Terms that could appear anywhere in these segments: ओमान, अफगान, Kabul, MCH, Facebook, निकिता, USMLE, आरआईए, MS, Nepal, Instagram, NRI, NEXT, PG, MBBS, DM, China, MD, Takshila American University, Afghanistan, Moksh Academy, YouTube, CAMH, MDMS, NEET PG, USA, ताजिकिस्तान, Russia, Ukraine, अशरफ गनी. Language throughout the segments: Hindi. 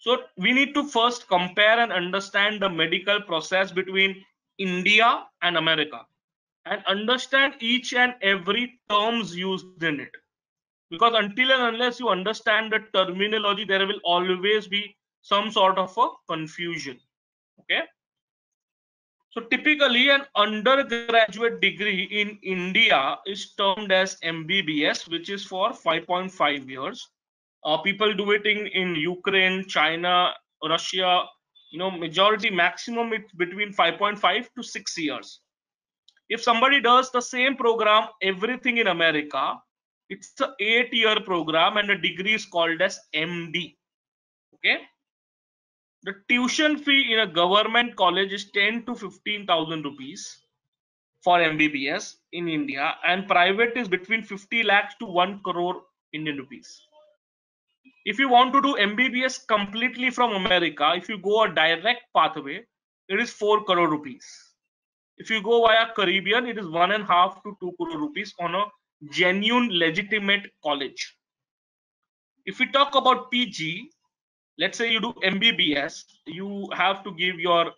So we need to first compare and understand the medical process between India and America and understand each and every terms used in it, because until and unless you understand the terminology, there will always be some sort of a confusion. Okay, so typically an undergraduate degree in India is termed as MBBS, which is for 5.5 years. People do it in Ukraine, China, Russia, you know, majority maximum it's between 5.5 to 6 years. If somebody does the same program, everything in America, it's an 8-year program and the degree is called as MD. Okay. The tuition fee in a government college is 10 to 15,000 rupees for MBBS in India, and private is between 50 lakhs to 1 crore Indian rupees. If you want to do MBBS completely from America, if you go a direct pathway, it is 4 crore rupees. If you go via Caribbean, it is 1.5 to 2 crore rupees on a genuine legitimate college. If we talk about PG, let's say you do MBBS, you have to give your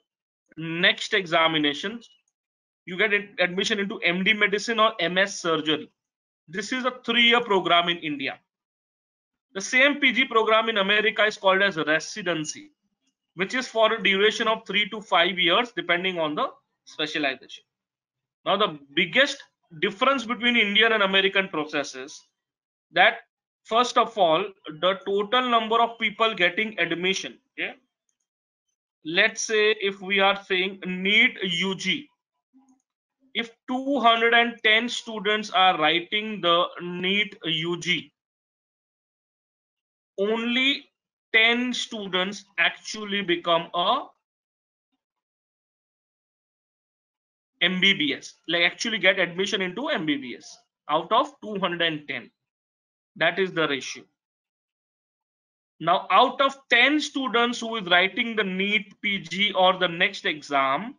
next examination. You get admission into MD medicine or MS surgery. This is a 3-year program in India. The same PG program in America is called as residency, which is for a duration of 3 to 5 years, depending on the specialization. Now, the biggest difference between Indian and American process is that, first of all, the total number of people getting admission. Okay, let's say if we are saying NEET UG, if 210 students are writing the NEET UG, only 10 students actually become a MBBS, like actually get admission into MBBS out of 210. That is the ratio. Now, out of 10 students who is writing the NEET PG or the next exam,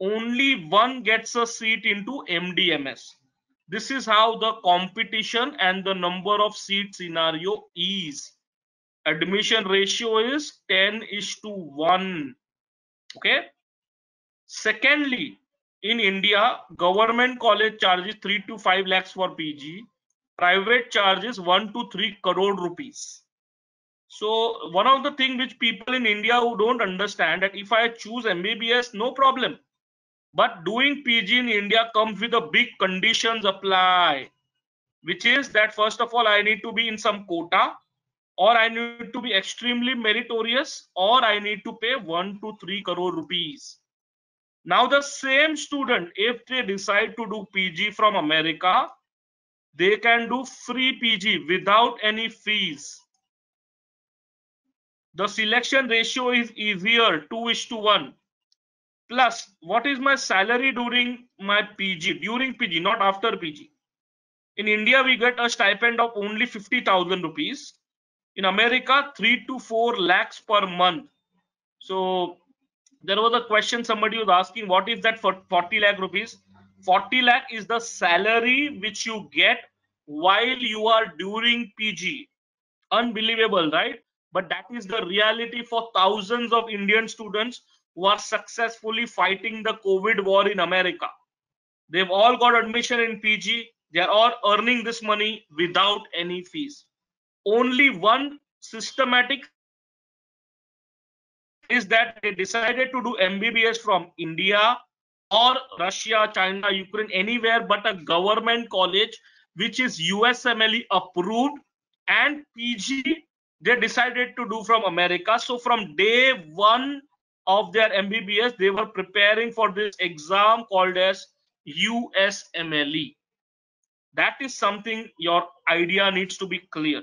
only one gets a seat into MDMS. This is how the competition and the number of seat scenario is. Admission ratio is 10:1. Okay. Secondly, in India, government college charges 3 to 5 lakhs for PG. Private charges 1 to 3 crore rupees. So one of the things which people in India who don't understand, that if I choose MBBS, no problem. But doing PG in India comes with a big conditions apply, which is that first of all, I need to be in some quota, or I need to be extremely meritorious, or I need to pay 1 to 3 crore rupees. Now the same student, if they decide to do PG from America, they can do free PG without any fees. The selection ratio is easier, 2:1. Plus, what is my salary during my PG? During PG, not after PG. In India, we get a stipend of only 50,000 rupees. In America, 3 to 4 lakhs per month. So there was a question somebody was asking, what is that for 40 lakh rupees? 40 lakh is the salary which you get while you are during PG. Unbelievable, right? But that is the reality for thousands of Indian students who are successfully fighting the COVID war in America. They've all got admission in PG. They are all earning this money without any fees. Only one systematic is that they decided to do MBBS from India or Russia, China, Ukraine, anywhere but a government college which is USMLE approved, and PG they decided to do from America. So from day one of their MBBS, they were preparing for this exam called as USMLE. That is something your idea needs to be clear.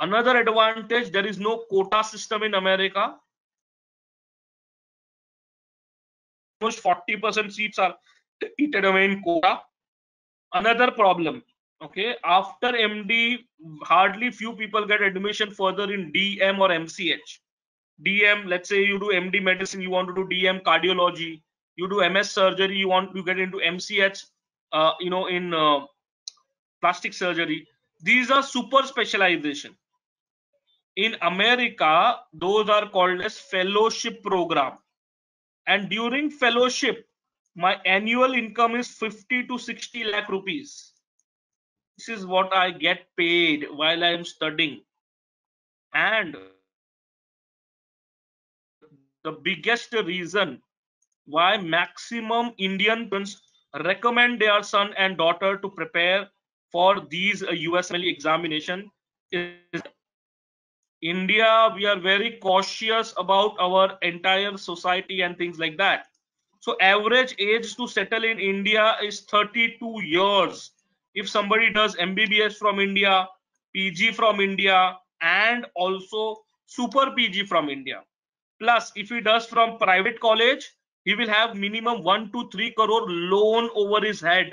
Another advantage, there is no quota system in America. Almost 40% seats are eaten away in quota. Another problem, okay, after MD, hardly few people get admission further in DM or MCH. DM, let's say you do MD medicine, you want to do DM cardiology, you do MS surgery, you want to get into MCH, you know, in plastic surgery. These are super specialization. In America, those are called as fellowship program. And during fellowship, my annual income is 50 to 60 lakh rupees. This is what I get paid while I am studying. And the biggest reason why maximum Indian parents recommend their son and daughter to prepare for these USMLE examination is India, we are very cautious about our entire society and things like that. So average age to settle in India is 32 years. If somebody does MBBS from India, PG from India, and also super PG from India. Plus, if he does from private college, he will have minimum 1 to 3 crore loan over his head.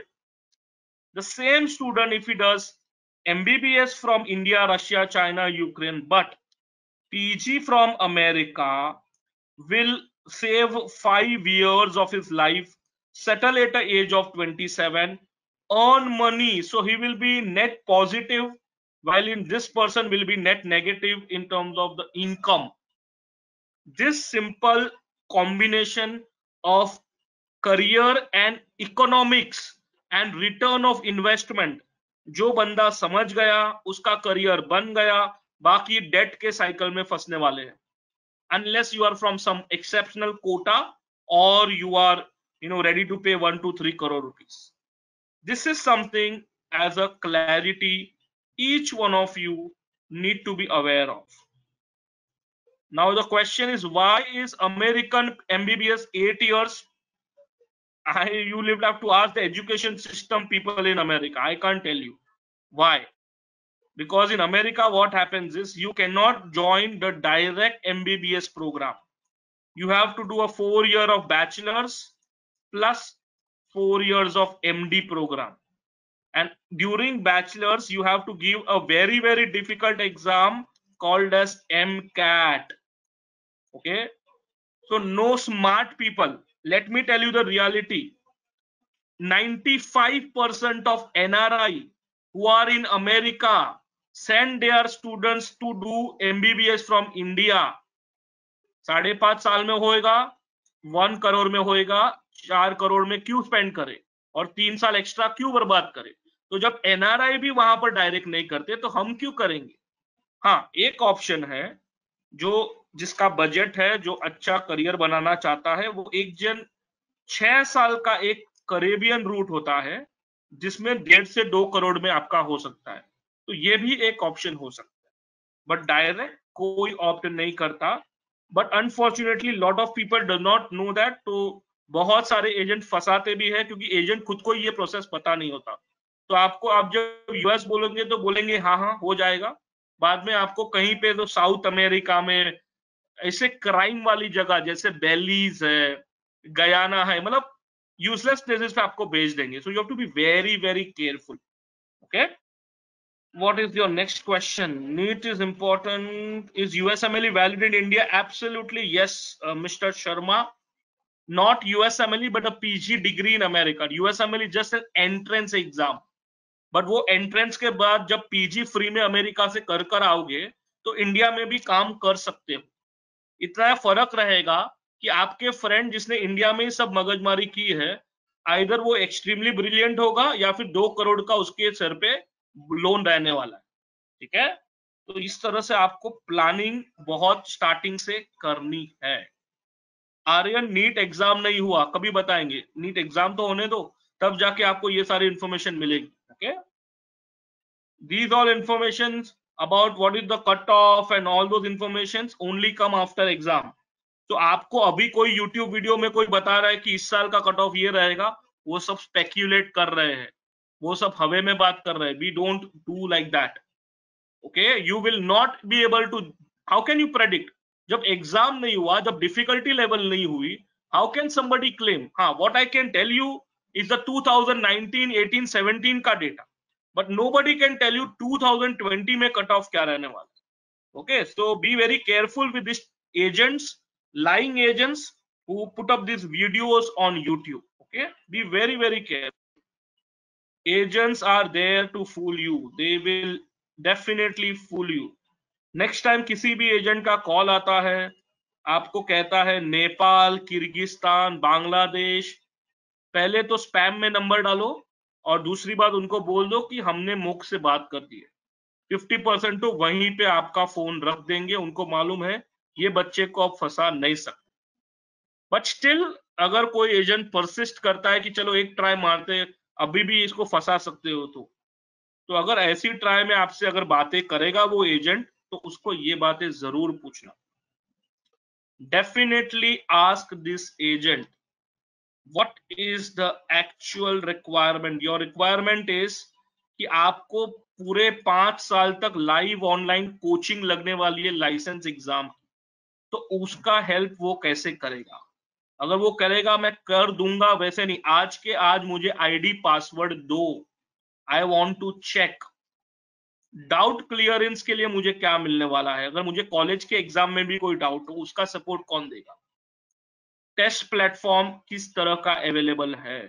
The same student, if he does MBBS from India, Russia, China, Ukraine, but PG from America, will save 5 years of his life, settle at the age of 27, earn money. So he will be net positive, while in this person will be net negative in terms of the income. This simple combination of career and economics and return of investment, जो बंदा समझ गया उसका करियर बन गया, बाकी डेट के साइकिल में फंसने वाले हैं, unless you are from some exceptional quota or you are ready to pay 1 to 3 crore rupees. This is something as a clarity each one of you need to be aware of. Now the question is, why is American MBBS 8 years? You will have to ask the education system people in America. I can't tell you why, because in America what happens is you cannot join the direct MBBS program. You have to do a 4 year of bachelor's plus 4 years of MD program, and during bachelor's you have to give a very, very difficult exam called as MCAT. Okay, so no smart people. Let me tell you the reality. 95% of NRI who are in America send their students to do MBBS from India. 5.5 साल में होएगा, 1 करोड़ में होएगा, 4 करोड़ में क्यों स्पेंड करे और 3 साल एक्स्ट्रा क्यों बर्बाद करे? तो जब NRI भी वहां पर डायरेक्ट नहीं करते तो हम क्यों करेंगे? हाँ, एक ऑप्शन है जो जिसका बजट है, जो अच्छा करियर बनाना चाहता है, वो एक जन 6 साल का एक कैरेबियन रूट होता है जिसमें 1.5 से 2 करोड़ में आपका हो सकता है, तो ये भी एक ऑप्शन हो सकता है, बट डायरेक्ट कोई ऑप्ट नहीं करता. But unfortunately lot of people does not know that, तो बहुत सारे एजेंट फंसाते भी हैं क्योंकि एजेंट खुद को ये प्रोसेस पता नहीं होता. तो आपको, आप जब यूएस बोलेंगे तो बोलेंगे हाँ हाँ हो जाएगा, बाद में आपको कहीं पे तो साउथ अमेरिका में ऐसे क्राइम वाली जगह जैसे बेलीज है, गयाना है, मतलब यूजलेस प्लेसेस पे आपको भेज देंगे. So you have to be very, very careful. Okay, what is your next question? NEET is important. Is USMLE valid in India? Absolutely yes, mister Sharma. Not USMLE but a PG degree in America. USMLE just an entrance exam, but वो एंट्रेंस के बाद जब पीजी फ्री में अमेरिका से कर आओगे तो इंडिया में भी काम कर सकते हो. इतना फर्क रहेगा कि आपके फ्रेंड जिसने इंडिया में सब मगजमारी की है, आइदर वो एक्सट्रीमली ब्रिलियंट होगा या फिर 2 करोड़ का उसके सर पे लोन रहने वाला है. ठीक है, तो इस तरह से आपको प्लानिंग बहुत स्टार्टिंग से करनी है. आर्यन, नीट एग्जाम नहीं हुआ, कभी बताएंगे. नीट एग्जाम तो होने दो, तब जाके आपको ये सारी इंफॉर्मेशन मिलेगी. Okay, these all information about what is the cutoff and all those informations only come after exam. तो आपको अभी कोई YouTube वीडियो में कोई बता रहा है कि इस साल का कट ऑफ ये रहेगा, वो सब स्पेक्यूलेट कर रहे हैं, वो सब हवे में बात कर रहे हैं. We don't do like that. Okay, you will not be able to, how can you predict? जब एग्जाम नहीं हुआ, जब डिफिकल्टी लेवल नहीं हुई, हाउ कैन समबडी क्लेम? हाँ, what I can tell you is the 2019, 18, 17 का data, but nobody can tell you 2020 में कट ऑफ क्या रहने वाला. Okay, so be very careful with this agents, lying agents who put up this videos on YouTube. Okay, be very, very careful. Agents are there to fool you, they will definitely fool you. Next time किसी भी एजेंट का कॉल आता है, आपको कहता है नेपाल, किर्गिस्तान, बांग्लादेश, पहले तो स्पैम में नंबर डालो और दूसरी बात उनको बोल दो कि हमने मोक्ष से बात कर दी है। 50% तो वहीं पे आपका फोन रख देंगे, उनको मालूम है ये बच्चे को आप फंसा नहीं सकते। बट स्टिल अगर कोई एजेंट परसिस्ट करता है कि चलो एक ट्राई मारते, अभी भी इसको फंसा सकते हो, तो अगर ऐसी ट्राई में आपसे अगर बातें करेगा वो एजेंट, तो उसको ये बातें जरूर पूछना। Definitely ask this agent what is the actual requirement. Your requirement is कि आपको पूरे 5 साल तक लाइव ऑनलाइन कोचिंग लगने वाली है लाइसेंस एग्जाम, तो उसका हेल्प वो कैसे करेगा। अगर वो करेगा मैं कर दूंगा, वैसे नहीं, आज के आज मुझे आईडी पासवर्ड दो, I want to check. Doubt clearance के लिए मुझे क्या मिलने वाला है, अगर मुझे कॉलेज के एग्जाम में भी कोई डाउट हो उसका सपोर्ट कौन देगा। टेस्ट प्लेटफॉर्म किस तरह का अवेलेबल है,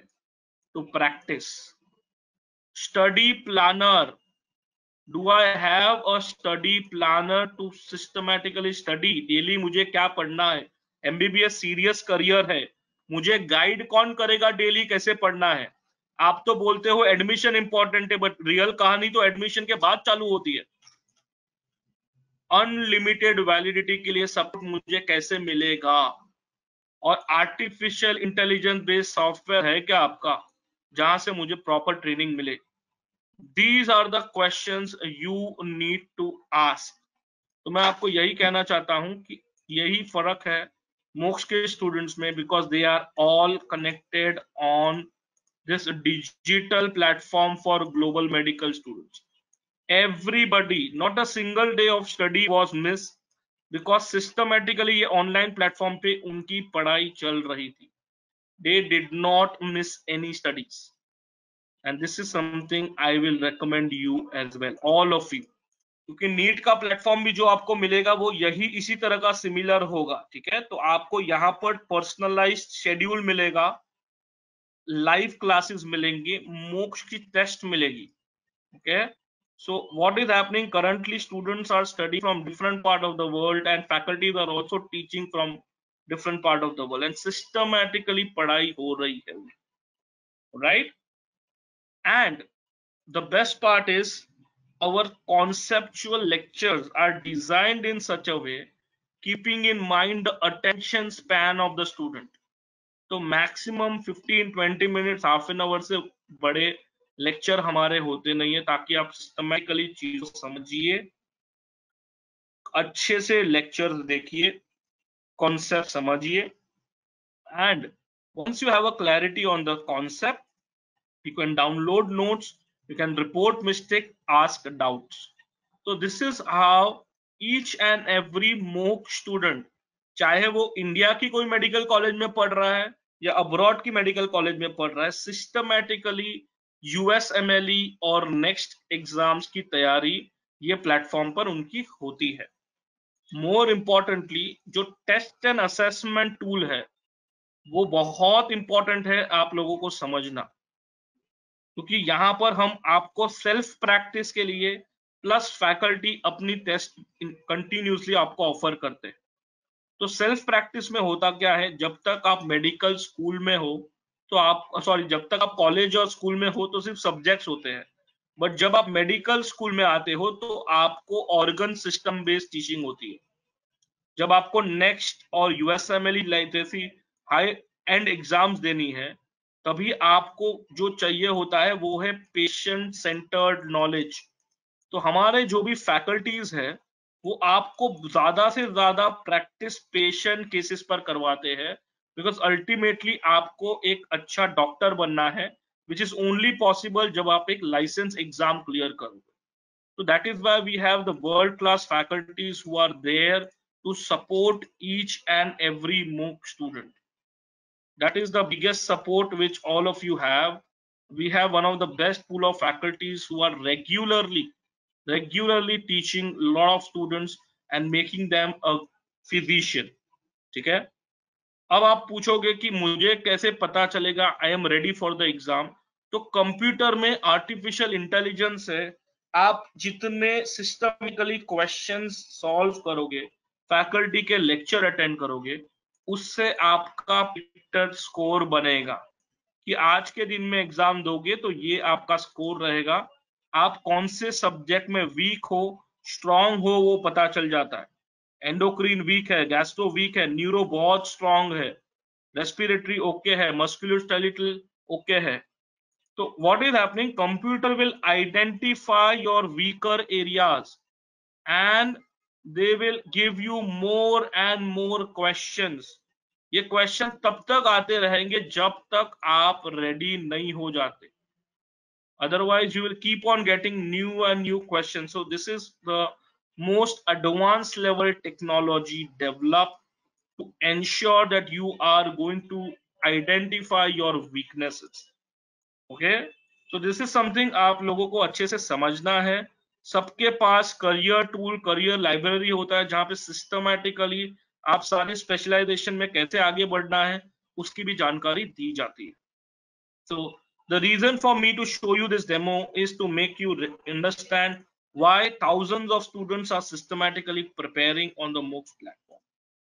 तो practice. Study planner, do I have a study planner to systematically study. Daily मुझे क्या पढ़ना है, MBBS सीरियस करियर है, मुझे गाइड कौन करेगा डेली कैसे पढ़ना है। आप तो बोलते हो एडमिशन इंपॉर्टेंट है, बट रियल कहानी तो एडमिशन के बाद चालू होती है। अनलिमिटेड वैलिडिटी के लिए सपोर्ट मुझे कैसे मिलेगा, और आर्टिफिशियल इंटेलिजेंस बेस्ड सॉफ्टवेयर है क्या आपका जहां से मुझे प्रॉपर ट्रेनिंग मिले। These are the questions you need to ask. तो मैं आपको यही कहना चाहता हूं कि यही फर्क है मोक्ष के स्टूडेंट्स में, because they are all connected on this digital platform for global medical students. Everybody, not a single day of study was miss, because systematically ये ऑनलाइन प्लेटफॉर्म पे उनकी पढ़ाई चल रही थी। They did not miss any studies and this is something I will recommend you as well, all of you, क्योंकि नीट का प्लेटफॉर्म भी जो आपको मिलेगा वो यही इसी तरह का सिमिलर होगा। ठीक है, तो आपको यहाँ पर पर्सनलाइज्ड शेड्यूल मिलेगा, लाइव क्लासेस मिलेंगे, मोक्ष की टेस्ट मिलेगी। Okay, so what is happening currently, students are study from different part of the world and faculties are also teaching from different part of the world and systematically पढ़ाई हो रही है, right. And the best part is our conceptual lectures are designed in such a way keeping in mind the attention span of the student. तो maximum 15-20 minutes, half an hour से बड़े lecture हमारे होते नहीं है, ताकि आप systematically चीजों समझिए, अच्छे से lectures देखिए, concept समझिए, and once you have a clarity on the concept you can download notes, you can report mistake, ask doubts. So this is how each and every MOOC student, चाहे वो इंडिया की कोई मेडिकल कॉलेज में पढ़ रहा है या अब्रॉड की मेडिकल कॉलेज में पढ़ रहा है, सिस्टमेटिकली USMLE और नेक्स्ट एग्जाम्स की तैयारी ये प्लेटफॉर्म पर उनकी होती है। मोर इम्पॉर्टेंटली जो टेस्ट एंड असेसमेंट टूल है वो बहुत इम्पॉर्टेंट है आप लोगों को समझना, क्योंकि यहाँ पर हम आपको सेल्फ प्रैक्टिस के लिए प्लस फैकल्टी अपनी टेस्ट कंटिन्यूसली आपको ऑफर करते हैं। तो सेल्फ प्रैक्टिस में होता क्या है, जब तक आप मेडिकल स्कूल में हो तो आप जब तक आप कॉलेज और स्कूल में हो तो सिर्फ सब्जेक्ट्स होते हैं, बट जब आप मेडिकल स्कूल में आते हो तो आपको ऑर्गन सिस्टम बेस्ड टीचिंग होती है। जब आपको नेक्स्ट और USMLE जैसी हाई एंड एग्जाम्स देनी है तभी आपको जो चाहिए होता है वो है पेशेंट सेंटर्ड नॉलेज। तो हमारे जो भी फैकल्टीज है वो आपको ज्यादा से ज्यादा प्रैक्टिस पेशेंट केसेस पर करवाते हैं, बिकॉज अल्टीमेटली आपको एक अच्छा डॉक्टर बनना है, विच इज ओनली पॉसिबल जब आप एक लाइसेंस एग्जाम क्लियर करोगे। तो that is why we have the world class faculties who are there to support each and every MOOC student. That is the biggest support which all of you have. We have one of the best pool of faculties who are regularly teaching a lot of students and making them a physician. ठीक है, अब आप पूछोगे कि मुझे कैसे पता चलेगा I am ready for the exam? तो कंप्यूटर में आर्टिफिशियल इंटेलिजेंस है, आप जितने सिस्टमिकली क्वेश्चंस सॉल्व करोगे, फैकल्टी के लेक्चर अटेंड करोगे, उससे आपका पिक्चर स्कोर बनेगा कि आज के दिन में एग्जाम दोगे तो ये आपका स्कोर रहेगा। आप कौन से सब्जेक्ट में वीक हो, स्ट्रांग हो, वो पता चल जाता है। एंडोक्रीन वीक है, गैस्ट्रो वीक है, न्यूरो बहुत स्ट्रांग है, रेस्पिरेटरी ओके है, मस्कुलोस्केलेटल ओके है। तो what is happening, computer will identify your weaker areas and they will give you more and more questions. ये क्वेश्चन तब तक आते रहेंगे जब तक आप रेडी नहीं हो जाते, otherwise you will keep on getting new and new question. So this is the most advance level technology developed to ensure that you are going to identify your weaknesses. Okay, so this is something आप लोगों को अच्छे से समझना है। सबके पास करियर टूल, करियर लाइब्रेरी होता है जहाँ पे सिस्टमैटिकली आप सारे स्पेशलाइजेशन में कैसे आगे बढ़ना है उसकी भी जानकारी दी जाती है। So the reason for me to show you this demo is to make you understand why thousands of students are systematically preparing on the Moksh platform.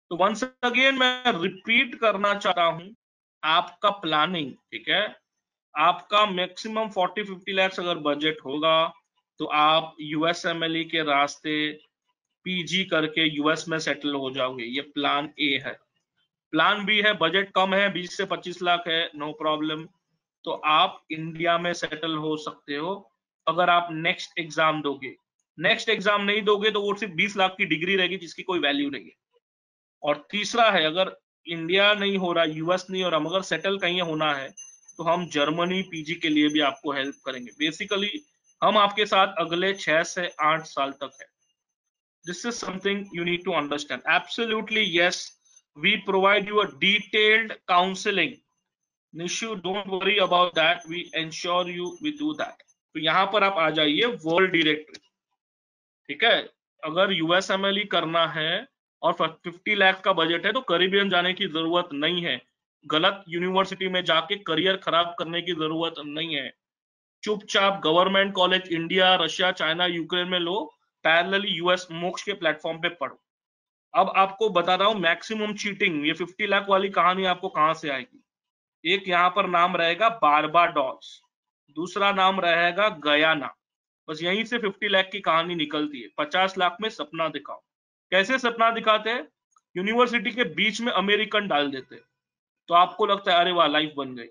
तो वंस अगेन मैं रिपीट करना चाहता हूं, आपका प्लानिंग ठीक है, आपका मैक्सिमम 40-50 लाख अगर बजट होगा तो आप यूएसएमएलई के रास्ते पीजी करके यूएस में सेटल हो जाओगे। ये प्लान ए है। प्लान बी है, बजट कम है, 20 से 25 लाख है, नो प्रॉब्लम, तो आप इंडिया में सेटल हो सकते हो। अगर आप नेक्स्ट एग्जाम दोगे, नेक्स्ट एग्जाम नहीं दोगे तो वो सिर्फ 20 लाख की डिग्री रहेगी जिसकी कोई वैल्यू नहीं है। और तीसरा है, अगर इंडिया नहीं हो रहा, यूएस नहीं हो रहा, मगर सेटल कहीं होना है तो हम जर्मनी पीजी के लिए भी आपको हेल्प करेंगे। बेसिकली हम आपके साथ अगले 6 से 8 साल तक है। This is something you need to understand. Absolutely yes, we provide you a detailed counselling. Nishu, don't worry about that, we ensure you we do that. तो यहाँ पर आप आ जाइए वर्ल्ड डायरेक्टरी, ठीक है। अगर यूएसएमएलई करना है और 50 लाख का बजट है तो करीबियन जाने की जरूरत नहीं है, गलत यूनिवर्सिटी में जाके करियर खराब करने की जरूरत नहीं है। चुपचाप government college India, Russia, China, Ukraine में लो, पैरेलली यूएस मोक्ष के प्लेटफॉर्म पे पढ़ो। अब आपको बता रहा हूँ मैक्सिमम चीटिंग, ये 50 लाख वाली कहानी आपको कहाँ से आएगी। एक यहाँ पर नाम रहेगा बारबाडोस, दूसरा नाम रहेगा गयाना, बस यहीं से 50 लाख की कहानी निकलती है। 50 लाख में सपना दिखाओ, कैसे सपना दिखाते हैं, यूनिवर्सिटी के बीच में अमेरिकन डाल देते तो आपको लगता है अरे वाह लाइफ बन गई।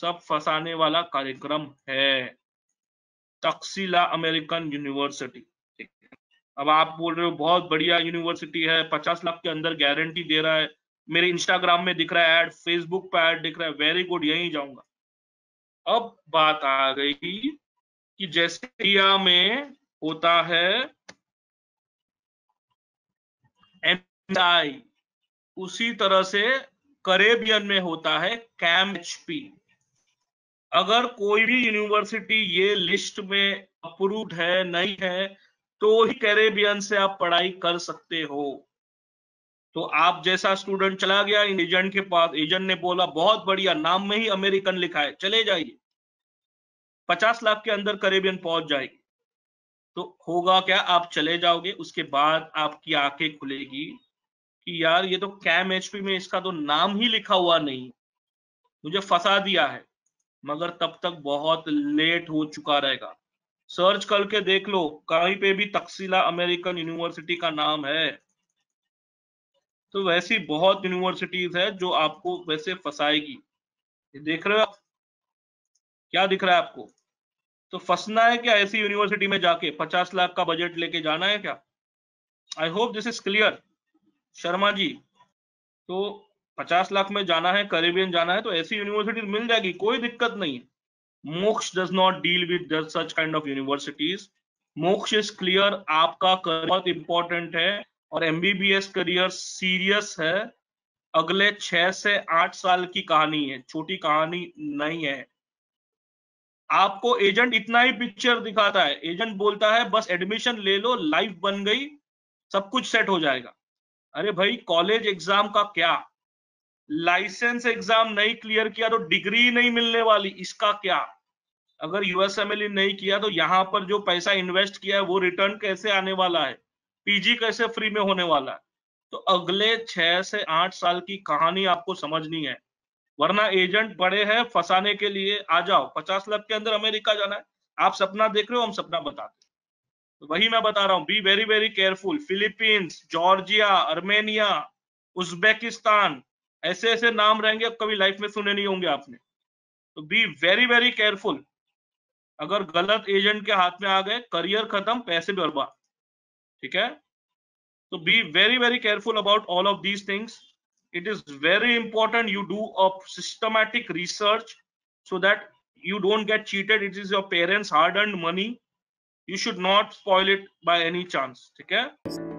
सब फंसाने वाला कार्यक्रम है तक्सीला अमेरिकन यूनिवर्सिटी। अब आप बोल रहे हो बहुत बढ़िया यूनिवर्सिटी है, 50 लाख के अंदर गारंटी दे रहा है, मेरे इंस्टाग्राम में दिख रहा है ऐड, फेसबुक पे ऐड दिख रहा है, वेरी गुड, यहीं जाऊंगा। अब बात आ गई कि जैसे इंडिया में होता है NRI, उसी तरह से करेबियन में होता है CAMH। अगर कोई भी यूनिवर्सिटी ये लिस्ट में अप्रूव्ड है नहीं है तो ही कैरेबियन से आप पढ़ाई कर सकते हो। तो आप जैसा स्टूडेंट चला गया एजेंट के पास, एजेंट ने बोला बहुत बढ़िया, नाम में ही अमेरिकन लिखा है, चले जाइए, 50 लाख के अंदर करेबियन पहुंच जाएगी। तो होगा क्या, आप चले जाओगे, उसके बाद आपकी आंखें खुलेगी कि यार ये तो CAMH में इसका तो नाम ही लिखा हुआ नहीं, मुझे फंसा दिया है। मगर तब तक बहुत लेट हो चुका रहेगा। सर्च करके देख लो, कहीं पे भी तक्सीला अमेरिकन यूनिवर्सिटी का नाम है। तो वैसी बहुत यूनिवर्सिटीज है जो आपको वैसे फंसाएगी। देख रहे हो आप क्या दिख रहा है आपको, तो फंसना है क्या ऐसी यूनिवर्सिटी में जाके, 50 लाख का बजट लेके जाना है क्या? I hope this is clear Sharma ji. तो 50 लाख में जाना है, करेबियन जाना है, तो ऐसी यूनिवर्सिटी मिल जाएगी, कोई दिक्कत नहीं है। Moksh does not deal with such kind of universities. Moksh is clear, आपका करियर बहुत इंपॉर्टेंट है और MBBS करियर सीरियस है। अगले 6 से 8 साल की कहानी है, छोटी कहानी नहीं है। आपको एजेंट इतना ही पिक्चर दिखाता है, एजेंट बोलता है बस एडमिशन ले लो, लाइफ बन गई, सब कुछ सेट हो जाएगा। अरे भाई कॉलेज एग्जाम का क्या, लाइसेंस एग्जाम नहीं क्लियर किया तो डिग्री नहीं मिलने वाली, इसका क्या? अगर यूएसएमएलई नहीं किया तो यहाँ पर जो पैसा इन्वेस्ट किया है वो रिटर्न कैसे आने वाला है, पीजी कैसे फ्री में होने वाला है। तो अगले 6 से 8 साल की कहानी आपको समझनी है, वरना एजेंट बड़े हैं फंसाने के लिए। आ जाओ 50 लाख के अंदर अमेरिका जाना है, आप सपना देख रहे हो, हम सपना बताते हैं। तो वही मैं बता रहा हूँ, be very very careful. Philippines, Georgia, Armenia, Uzbekistan, ऐसे ऐसे नाम रहेंगे अब कभी लाइफ में सुने नहीं होंगे आपने। तो बी वेरी वेरी केयरफुल, अगर गलत एजेंट के हाथ में आ गए करियर खत्म, पैसे बर्बाद, ठीक है। तो be very very careful about all of these things. It is very important you do a systematic research so that you don't get cheated. It is your parents' hard earned money, you should not spoil it by any chance, theek hai।